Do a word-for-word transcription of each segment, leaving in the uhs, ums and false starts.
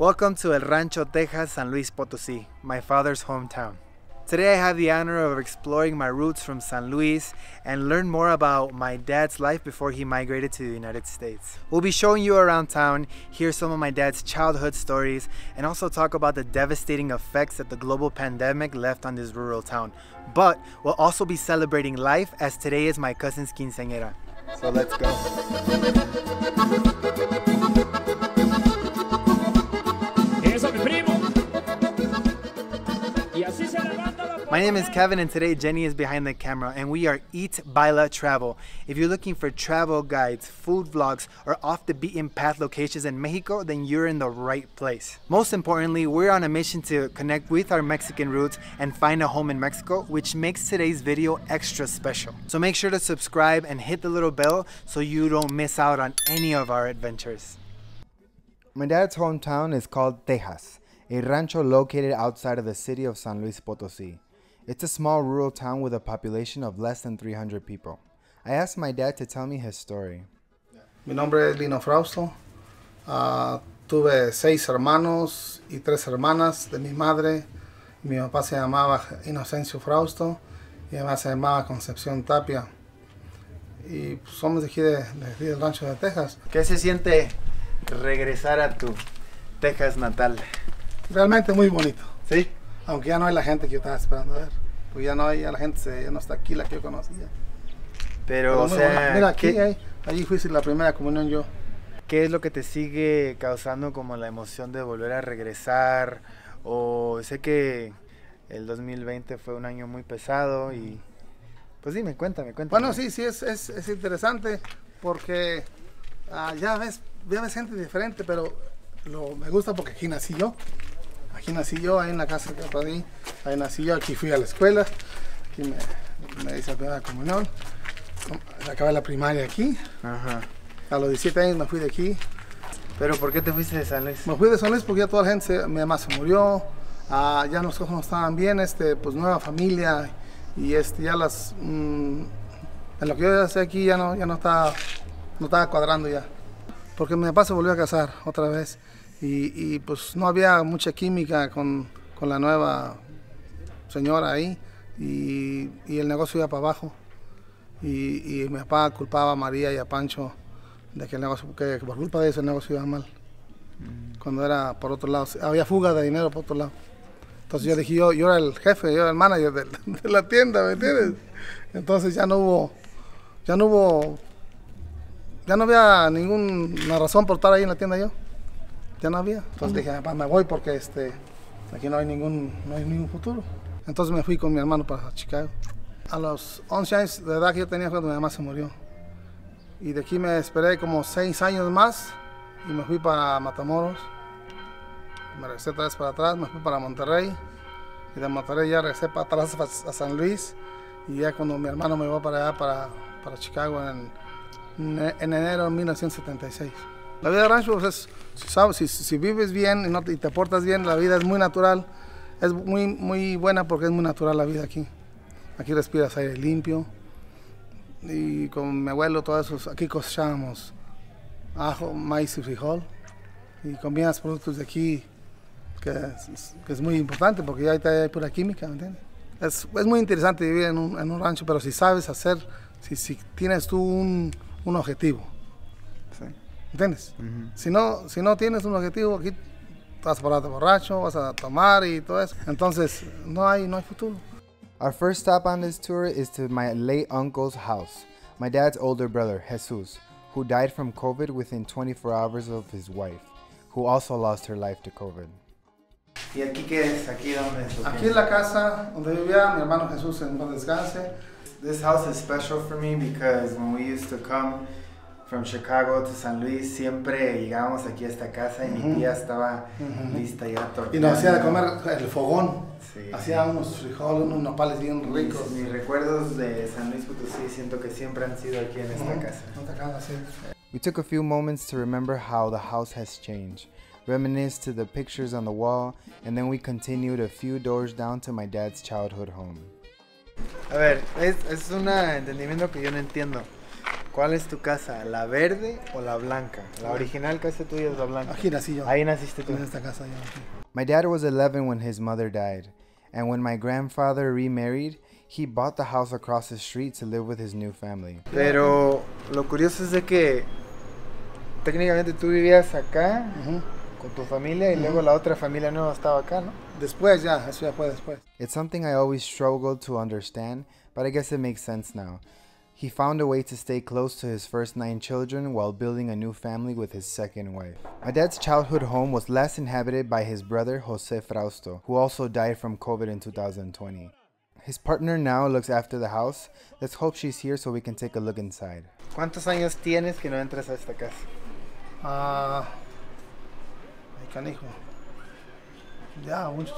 Welcome to El Rancho Texas, San Luis Potosí, my father's hometown. Today I have the honor of exploring my roots from San Luis and learn more about my dad's life before he migrated to the United States. We'll be showing you around town, hear some of my dad's childhood stories, and also talk about the devastating effects that the global pandemic left on this rural town. But we'll also be celebrating life, as today is my cousin's quinceañera. So let's go. My name is Kevin and today Jenny is behind the camera and we are Eat Baila Travel. If you're looking for travel guides, food vlogs, or off the beaten path locations in Mexico, then you're in the right place. Most importantly, we're on a mission to connect with our Mexican roots and find a home in Mexico, which makes today's video extra special. So make sure to subscribe and hit the little bell so you don't miss out on any of our adventures. My dad's hometown is called Tejas, a rancho located outside of the city of San Luis Potosí. It's a small rural town with a population of less than three hundred people. I asked my dad to tell me his story. Mi nombre es Lino Frausto. Uh, tuve seis hermanos y tres hermanas de mi madre. Mi papá se llamaba Inocencio Frausto y mi mamá se llamaba Concepción Tapia. Y pues, somos de aquí, de, de aquí del Rancho de Texas. ¿Qué se siente regresar a tu Texas natal? Realmente muy bonito. ¿Sí? Aunque ya no hay la gente que yo estaba esperando a ver. Pues ya no hay, ya la gente se, ya no está aquí la que yo conocía. Pero, Pero o sea... Buena. Mira, aquí, ¿qué? Ahí, allí fui la primera comunión yo. ¿Qué es lo que te sigue causando como la emoción de volver a regresar? O sé que el dos mil veinte fue un año muy pesado y... Pues dime, cuéntame, cuéntame. Bueno, sí, sí, es, es, es interesante porque ah, ya, ves, ya ves gente diferente, pero lo, me gusta porque aquí nací yo. Aquí nací yo, ahí en la casa que para mí, ahí nací yo, aquí fui a la escuela, aquí me, me hice la primera comunión, acabé la primaria aquí. Ajá. A los diecisiete años me fui de aquí. ¿Pero por qué te fuiste de San Luis? Me fui de San Luis porque ya toda la gente, se, mi mamá se murió, ah, ya los cosas no estaban bien, este, pues nueva familia y este, ya las, mmm, en lo que yo hacía aquí ya no, ya no estaba, no estaba cuadrando ya. Porque mi papá se volvió a casar otra vez. Y, y pues no había mucha química con, con la nueva señora ahí y, y el negocio iba para abajo y, y mi papá culpaba a María y a Pancho de que el negocio, que por culpa de eso el negocio iba mal, mm. Cuando era por otro lado, había fuga de dinero por otro lado. Entonces yo dije, yo, yo era el jefe, yo era el manager de, de la tienda, ¿me entiendes? Entonces ya no hubo, ya no hubo, ya no había ninguna razón por estar ahí en la tienda yo. Ya no había. Entonces dije, papá, me voy porque este, aquí no hay, ningún, no hay ningún futuro. Entonces me fui con mi hermano para Chicago. A los once años de edad que yo tenía cuando mi mamá se murió. Y de aquí me esperé como seis años más y me fui para Matamoros. Me regresé otra vez para atrás, me fui para Monterrey. Y de Monterrey ya regresé para atrás a San Luis. Y ya cuando mi hermano me llevó para allá, para, para Chicago en, en enero de mil novecientos setenta y seis. La vida de rancho, pues, es, si, si vives bien y, no, y te portas bien, la vida es muy natural. Es muy, muy buena porque es muy natural la vida aquí. Aquí respiras aire limpio. Y con mi abuelo, todos esos, aquí cosechábamos ajo, maíz y frijol. Y comías productos de aquí, que es, que es muy importante porque ya hay pura química, ¿me entiendes? Es, es muy interesante vivir en un, en un rancho, pero si sabes hacer, si, si tienes tú un, un objetivo. ¿Sí? ¿Entiendes? Uh-huh. si, no, si no tienes un objetivo, aquí vas a parar de borracho, vas a tomar y todo eso. Entonces, no hay, no hay futuro. Our first stop on this tour is to my late uncle's house, my dad's older brother, Jesus, who died from COVID within twenty-four hours of his wife, who also lost her life to COVID. ¿Y aquí qué es? ¿Aquí dónde es? Aquí es la casa donde vivía mi hermano Jesús en paz descanse. This house is special for me because when we used to come from Chicago to San Luis, siempre llegábamos aquí a esta casa y uh-huh. mi tía estaba uh-huh. lista ya torteando. Y nos hacía de comer el fogón, sí, hacía sí. unos frijoles, unos nopales bien ricos. Mis, mis recuerdos de San Luis Potosí siento que siempre han sido aquí en esta uh-huh. casa. Esta casa, sí. We took a few moments to remember how the house has changed, reminisced to the pictures on the wall, and then we continued a few doors down to my dad's childhood home. A ver, es, es un entendimiento que yo no entiendo. ¿Cuál es tu casa? ¿La verde o la blanca? La original casa tuya es la blanca. Aquí nací yo. Ahí naciste tú. En esta casa yo. My dad was eleven when his mother died, and when my grandfather remarried, he bought the house across the street to live with his new family. Pero lo curioso es de que técnicamente tú vivías acá uh-huh. con tu familia y uh-huh. luego la otra familia nueva estaba acá, ¿no? Después ya, eso ya fue después. It's something I always struggled to understand, but I guess it makes sense now. He found a way to stay close to his first nine children while building a new family with his second wife. My dad's childhood home was last inhabited by his brother Jose Frausto, who also died from COVID in two thousand twenty. His partner now looks after the house. Let's hope she's here so we can take a look inside. ¿Cuántos años tienes que no entras a esta casa? Ah, uh, canijo. Ya, muchos.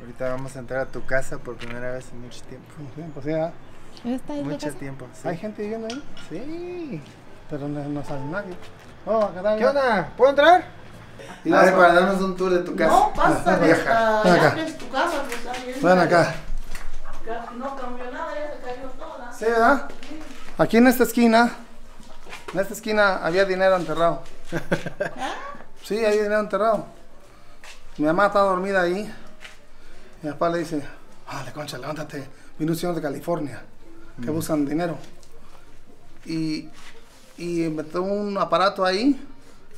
Ahorita vamos a entrar a tu casa por primera vez en mucho tiempo. Sí, pues ya. ¿Está ahí mucho tiempo, sí. ¿Hay gente viviendo ahí? Sí. Pero no, no sale nadie. Oh, acá. ¿Qué onda? ¿Puedo entrar? Y a ver, para darnos un tour de tu casa. No, pasa, vieja. Es tu casa, pues. Ven acá. No cambió nada, ya se cayó toda. Sí, ¿verdad? Sí. Aquí en esta esquina, en esta esquina había dinero enterrado. ¿Ah? Sí, había dinero enterrado. Mi mamá estaba dormida ahí. Mi papá le dice, dale concha, levántate. Vino un señor de California. Que usan dinero y, y metió un aparato ahí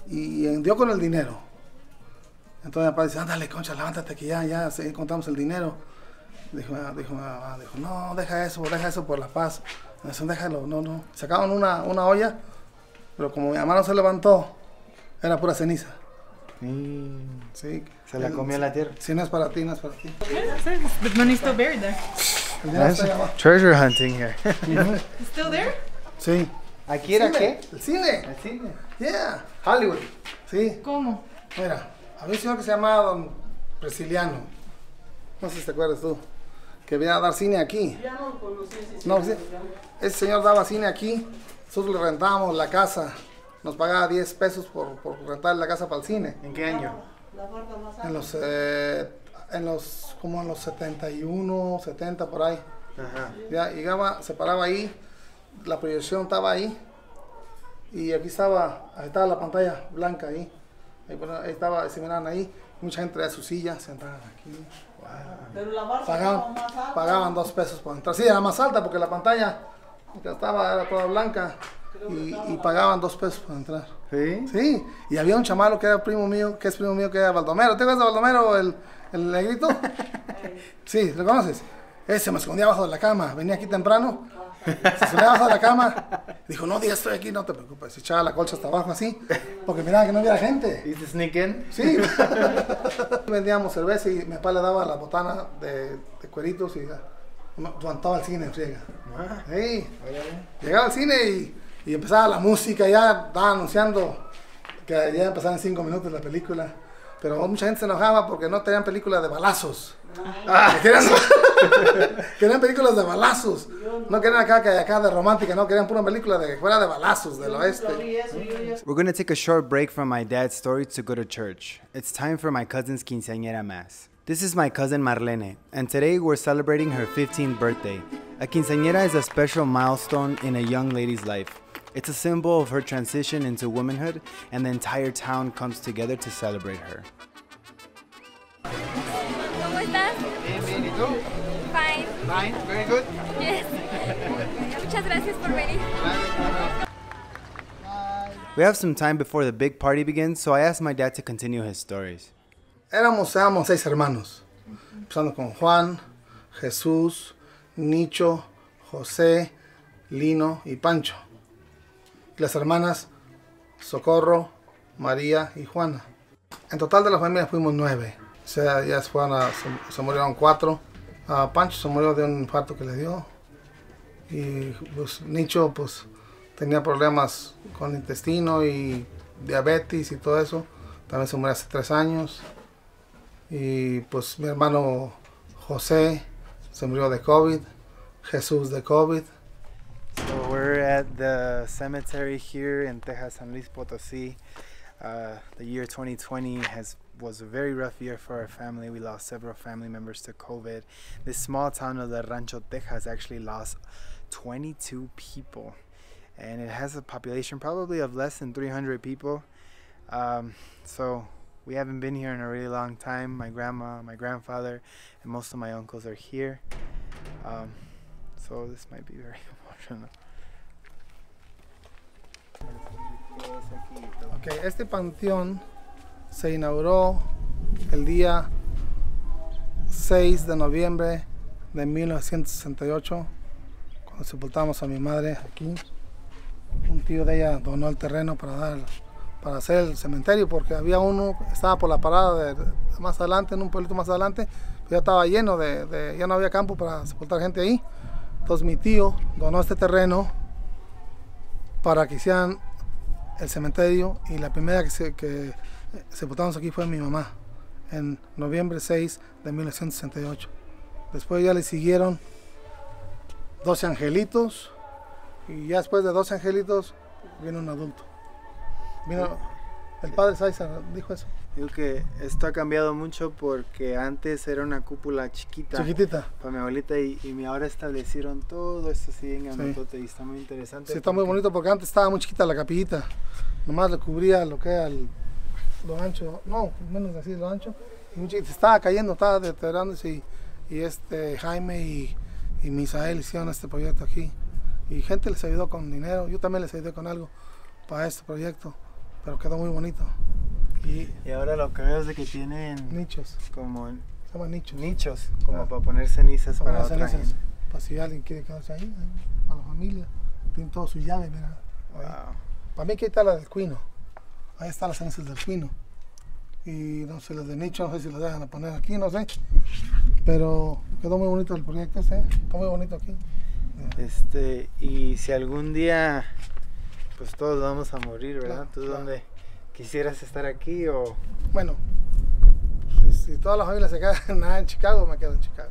y dio con el dinero. Entonces mi papá dice, ándale concha, levántate que ya, ya encontramos el dinero. Dijo, dijo, dijo, no, deja eso, deja eso por la paz. Entonces, déjalo, no, no. Sacaron una, una olla, pero como mi mamá no se levantó, era pura ceniza. Mm. Sí. Se la comió la tierra. Si no es para ti, no es para ti. The money's still buried there. Nice. Treasure hunting here. It's still there? Sí. ¿Aquí era qué? El cine. El cine. Yeah. Hollywood. Sí. ¿Cómo? Mira, había un señor que se llamaba Don Presiliano. No sé si te acuerdas tú. Que venía a dar cine aquí. Ya no conocí ese señor. No, sí. Ese señor daba cine aquí. Nosotros le rentábamos la casa. Nos pagaba diez pesos por, por rentar la casa para el cine. ¿En qué año? En los... Eh, en los, como en los setenta y uno, setenta por ahí. Ajá. Ya llegaba, se paraba ahí, la proyección estaba ahí y aquí estaba, ahí estaba la pantalla blanca ahí. Ahí, ahí estaba, se miraban ahí, mucha gente de sus sillas sentaban aquí. Wow. Pero la barra pagaban, más alta. Pagaban dos pesos por entrar. Sí, era más alta porque la pantalla estaba, era toda blanca y, y pagaban dos pesos por entrar. Sí. Sí. Y había un chamalo que era primo mío, que es primo mío que era Baldomero. ¿Te acuerdas de Baldomero? El, ¿El negrito? Sí, ¿lo conoces? Ese me escondía abajo de la cama, venía aquí temprano, se escondía abajo de la cama, dijo, no digas, estoy aquí, no te preocupes, echaba la colcha hasta abajo así, porque miraba que no había gente. ¿Y te sneak in? Sí. Vendíamos cerveza y mi papá le daba la botana de, de cueritos y levantaba el cine en friega. Sí. Llegaba al cine y, y empezaba la música, ya estaba anunciando que ya empezaban cinco minutos la película. Pero mucha gente se enojaba porque no tenían películas de balazos. Ah, querían, querían películas de balazos. No querían acá, que acá de romántica, no querían pura película de fuera de balazos del oeste. We're going to take a short break from my dad's story to go to church. It's time for my cousin's quinceañera mass. This is my cousin Marlene, and today we're celebrating her fifteenth birthday. A quinceañera is a special milestone in a young lady's life. It's a symbol of her transition into womanhood, and the entire town comes together to celebrate her. ¿Cómo estás? Bien, bien, ¿y tú? Fine. Fine, very good. Yes. Muchas gracias por venir. We have some time before the big party begins, so I asked my dad to continue his stories. Éramos, éramos seis hermanos, empezando con Juan, Jesús, Nicho, José, Lino y Pancho. Las hermanas Socorro, María y Juana. En total de las familias fuimos nueve. O sea, ya Juana se, se murieron cuatro. Uh, Pancho se murió de un infarto que le dio. Y pues, Nicho pues, tenía problemas con el intestino y diabetes y todo eso. También se murió hace tres años. Y pues mi hermano José se murió de COVID. Jesús de COVID. So we're at the cemetery here in Tejas, San Luis Potosí. Uh, the year twenty twenty has was a very rough year for our family. We lost several family members to COVID. This small town of El Rancho Texas actually lost twenty-two people. and it has a population probably of less than three hundred people. Um, so we haven't been here in a really long time. My grandma, my grandfather, and most of my uncles are here. Um, so this might be very emotional. Okay, este panteón se inauguró el día seis de noviembre de mil novecientos sesenta y ocho, cuando sepultamos a mi madre aquí. Un tío de ella donó el terreno para dar, para hacer el cementerio, porque había uno, estaba por la parada de, más adelante, en un pueblito más adelante, ya estaba lleno de, de, ya no había campo para sepultar gente ahí. Entonces mi tío donó este terreno para que hicieran el cementerio, y la primera que, se, que sepultamos aquí fue mi mamá, en noviembre seis de mil novecientos sesenta y ocho. Después ya le siguieron doce angelitos, y ya después de doce angelitos vino un adulto. Vino, el padre César dijo eso. Digo que esto ha cambiado mucho, porque antes era una cúpula chiquita, chiquitita, para mi abuelita, y, y ahora establecieron todo esto así en grandotote, sí. Y está muy interesante. Sí, está muy bonito, porque antes estaba muy chiquita la capillita, nomás le cubría lo que era el, lo ancho, no, menos así lo ancho, y muy chiquita, estaba cayendo, estaba deteriorándose, y, y este Jaime y, y Misael hicieron este proyecto aquí, y gente les ayudó con dinero, yo también les ayudé con algo para este proyecto, pero quedó muy bonito. Y, y ahora lo que veo es de que tienen nichos, como en, se llaman nichos, nichos como claro, para poner cenizas para, para otra cenizas, gente. Para si alguien quiere quedarse ahí, para la familia, tienen todas sus llaves, mira. Wow. Para mí aquí está la del cuino, ahí están las cenizas del cuino, y no sé, las de nicho, no sé si las dejan a poner aquí, no sé, pero quedó muy bonito el proyecto este, ¿eh? Está muy bonito aquí. Este, y si algún día, pues todos vamos a morir, ¿verdad? Claro, ¿tú claro. dónde? ¿Quisieras estar aquí o...? Bueno, si, si todas las familias se quedan nada en Chicago, me quedo en Chicago.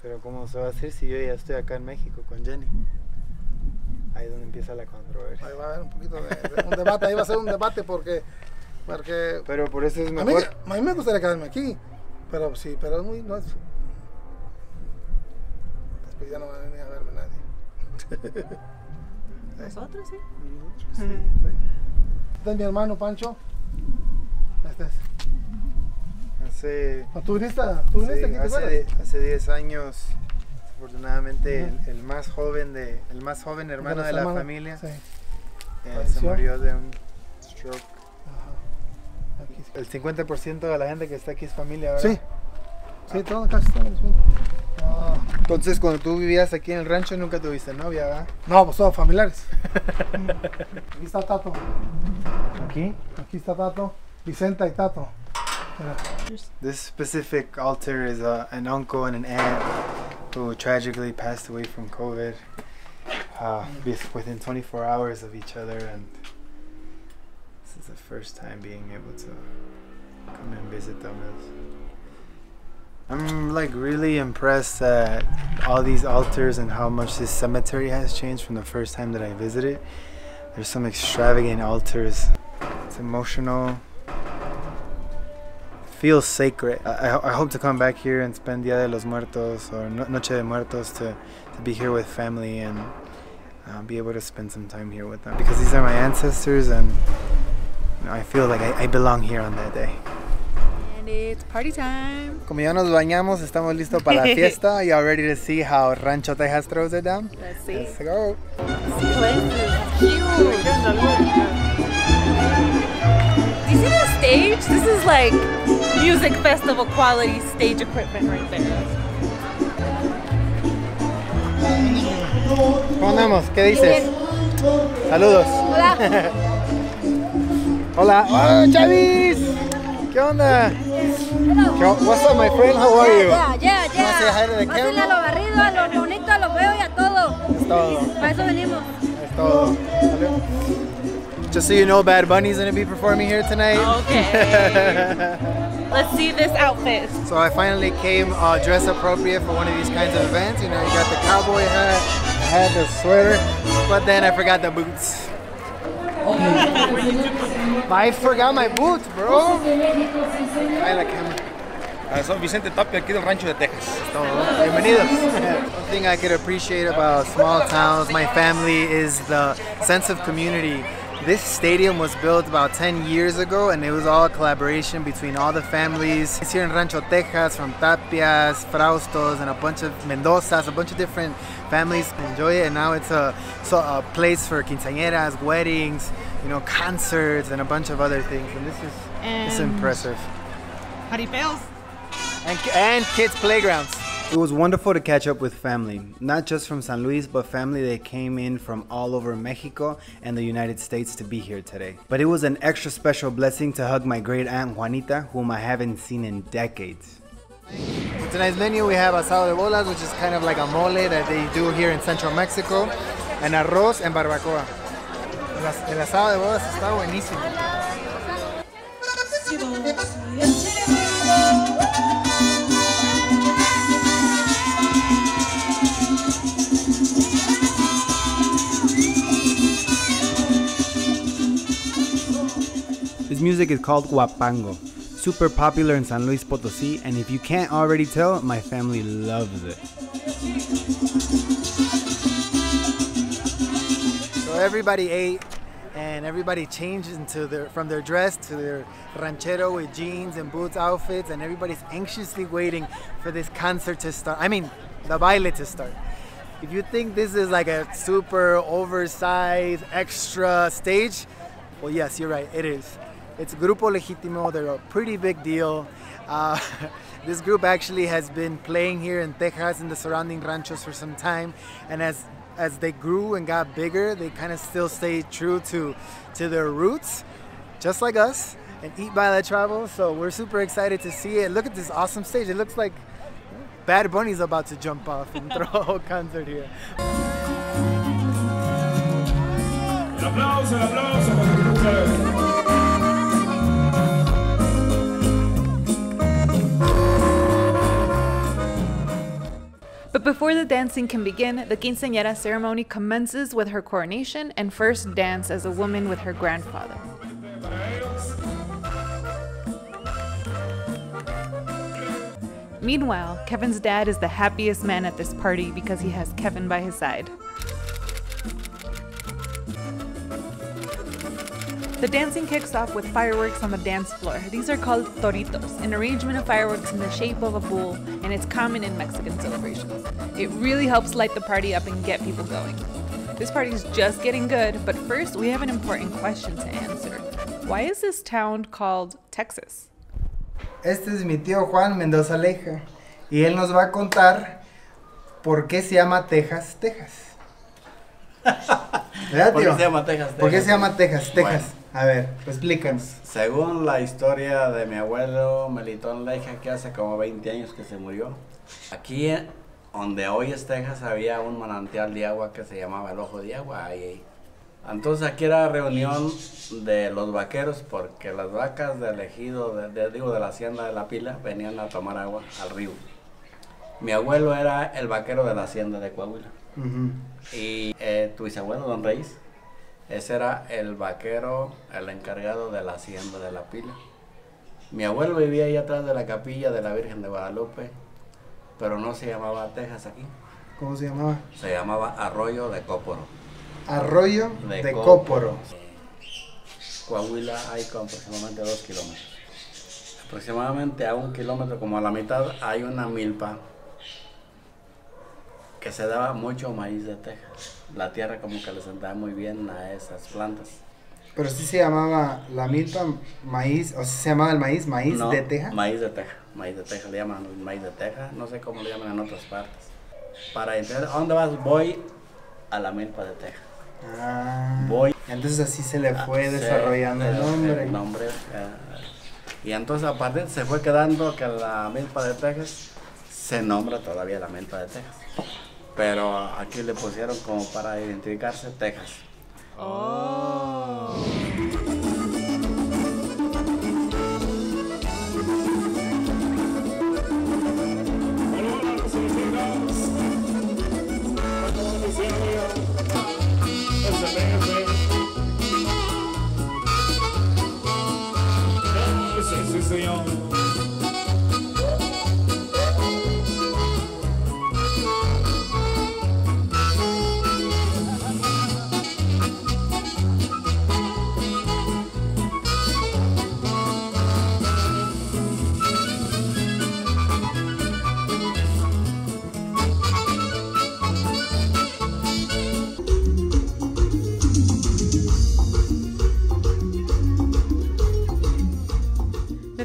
Pero ¿cómo se va a hacer si yo ya estoy acá en México con Jenny? Ahí es donde empieza la controversia. Ahí va a haber un poquito de, de un debate, ahí va a ser un debate porque... porque pero por eso es mejor... A mí, a mí me gustaría quedarme aquí, pero sí, pero muy, no es... Después ya no va a venir a verme nadie. ¿Nosotros sí? Nosotros sí. Mm. sí. Este es mi hermano Pancho. Este es. Hace, ¿Tú viniste? ¿Tú viniste? Sí, hace, hace diez años, desafortunadamente, uh -huh. el, el más joven de, el más joven hermano de, de la hermano. familia, sí. eh, se murió de un stroke. Ajá. Aquí sí. El cincuenta por ciento de la gente que está aquí es familia, ¿verdad? Sí. Sí, ah. todo casi todo. Ah. Entonces, cuando tú vivías aquí en el rancho, nunca tuviste novia, ¿verdad? No, pues todos familiares. Aquí está Tato. Aquí? Aquí está Tato. Vicenta y Tato. Yeah. This specific altar is uh, an uncle and an aunt who tragically passed away from COVID uh, within twenty-four hours of each other, and this is the first time being able to come and visit them. I'm like really impressed at all these altars and how much this cemetery has changed from the first time that I visited. There's some extravagant altars. It's emotional. It feels sacred. I, I hope to come back here and spend Dia de los Muertos or Noche de Muertos to, to be here with family and uh, be able to spend some time here with them. Because these are my ancestors, and you know, I feel like I, I belong here on that day. It's party time. Como ya nos bañamos, estamos listos para la fiesta. Y'all ready to see how Rancho Texas throws it down? Let's see. Let's go. See, this is huge. Do you see the stage? This is like music festival quality stage equipment right there. ¿Cómo andamos? ¿Qué dices? Saludos. Hola. Hola. Oh, Chavis. ¿Qué onda? Hello. What's up, my friend? How are you? Ya, ya, ya. Pásenle a los barridos, a los reunitos, a los feos y a todos. Es todo. Para eso venimos. Es todo. Just so you know, Bad Bunny's going to be performing here tonight. Okay. Let's see this outfit. So I finally came uh, dressed appropriate for one of these kinds of events. You know, you got the cowboy hat, I had the sweater, but then I forgot the boots. I forgot my boots, bro. I like him. Uh, so Vicente Tapia, aquí del Rancho de Texas. Bienvenidos. One thing I could appreciate about small towns, my family, is the sense of community. This stadium was built about ten years ago, and it was all a collaboration between all the families. It's here in Rancho Texas, from Tapias, Fraustos, and a bunch of Mendozas, a bunch of different families enjoy it. And now it's a, so a place for quinceañeras, weddings, you know, concerts, and a bunch of other things. And this is and it's impressive. Jaripeos. And, and kids' playgrounds. It was wonderful to catch up with family, not just from San Luis, but family that came in from all over Mexico and the United States to be here today. But it was an extra special blessing to hug my great aunt Juanita, whom I haven't seen in decades. For tonight's menu we have asado de bolas, which is kind of like a mole that they do here in central Mexico, and arroz and barbacoa. El asado de bolas está buenísimo. This music is called Huapango, super popular in San Luis Potosí, and if you can't already tell, my family loves it. So everybody ate, and everybody changed into their, from their dress to their ranchero with jeans and boots outfits, and everybody's anxiously waiting for this concert to start, I mean, the baile to start. If you think this is like a super oversized, extra stage, well, yes, you're right, it is. It's Grupo Legitimo, they're a pretty big deal. Uh, this group actually has been playing here in Tejas and the surrounding ranchos for some time, and as, as they grew and got bigger, they kind of still stayed true to, to their roots, just like us, and Eat Baila Travel, so we're super excited to see it. Look at this awesome stage, it looks like Bad Bunny's about to jump off and throw a whole concert here. El aplauso, el aplauso. But before the dancing can begin, the quinceañera ceremony commences with her coronation and first dance as a woman with her grandfather. Meanwhile, Kevin's dad is the happiest man at this party because he has Kevin by his side. The dancing kicks off with fireworks on the dance floor. These are called Toritos, an arrangement of fireworks in the shape of a bull, and it's common in Mexican celebrations. It really helps light the party up and get people going. This party's just getting good, but first we have an important question to answer. Why is this town called Texas? Este es mi tío Juan Mendoza Leja, y él nos va a contar por qué se llama Texas, Texas. ¿Por qué se llama Tejas, Tejas? ¿Por qué se llama Tejas, Tejas? Bueno, a ver, explícanos. Según la historia de mi abuelo Melitón Leija, que hace como veinte años que se murió, aquí donde hoy es Tejas había un manantial de agua que se llamaba el Ojo de Agua. Ahí, entonces aquí era reunión de los vaqueros porque las vacas del ejido, de, de, digo de la hacienda de La Pila, venían a tomar agua al río. Mi abuelo era el vaquero de la hacienda de Coahuila. Uh-huh. Y eh, tu bisabuelo, Don Reyes, ese era el vaquero, el encargado de la hacienda de La Pila. Mi abuelo vivía ahí atrás de la capilla de la Virgen de Guadalupe, pero no se llamaba Tejas aquí. ¿Cómo se llamaba? Se llamaba Arroyo de Cóporo. Arroyo de, de Cóporo. Cóporo. Coahuila hay como aproximadamente dos kilómetros. Aproximadamente a un kilómetro, como a la mitad, hay una milpa que se daba mucho maíz de Tejas. La tierra como que le sentaba muy bien a esas plantas. Pero sí se llamaba la milpa maíz, o se llamaba el maíz, maíz no, de Tejas. Maíz de Tejas, maíz de Tejas, le llaman maíz de Tejas, no sé cómo le llaman en otras partes. Para entender, ¿a dónde vas? Voy a la milpa de Tejas. Ah, voy. Entonces así se le fue desarrollando el nombre. El nombre uh, y entonces a partir se fue quedando que la milpa de Tejas se nombra todavía la milpa de Tejas. Pero aquí le pusieron como para identificarse Tejas. Oh.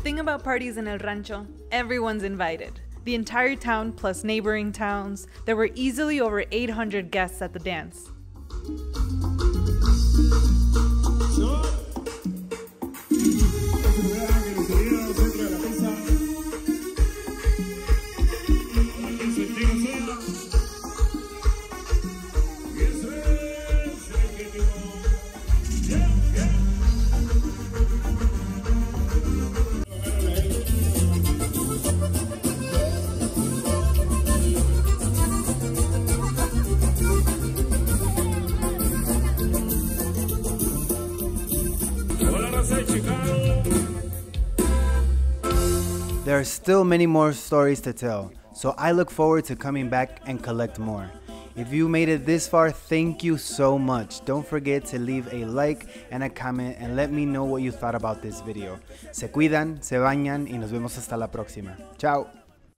thing about parties in El Rancho, everyone's invited. The entire town plus neighboring towns. There were easily over eight hundred guests at the dance. There are still many more stories to tell, so I look forward to coming back and collect more. If you made it this far, thank you so much. Don't forget to leave a like and a comment and let me know what you thought about this video. Se cuidan, se bañan y nos vemos hasta la próxima. Chao.